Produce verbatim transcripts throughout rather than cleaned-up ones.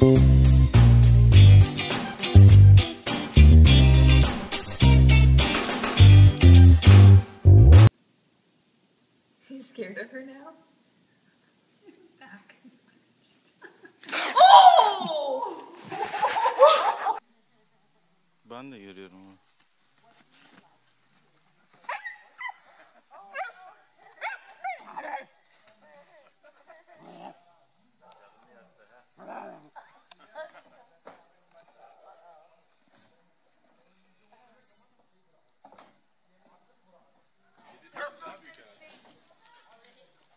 You scared of her now? Back. Oh! Ben de görüyorum onu.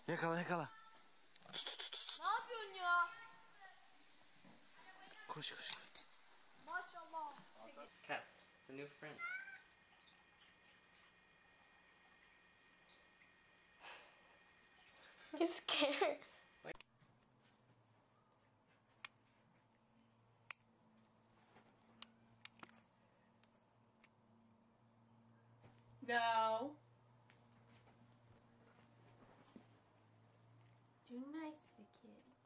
Yakala yakala. Tut tut tut tut. Ne yapıyorsun ya? Koş koş. Maşallah. Test. It's a new friend. He's scared. No. You're nice to the kid.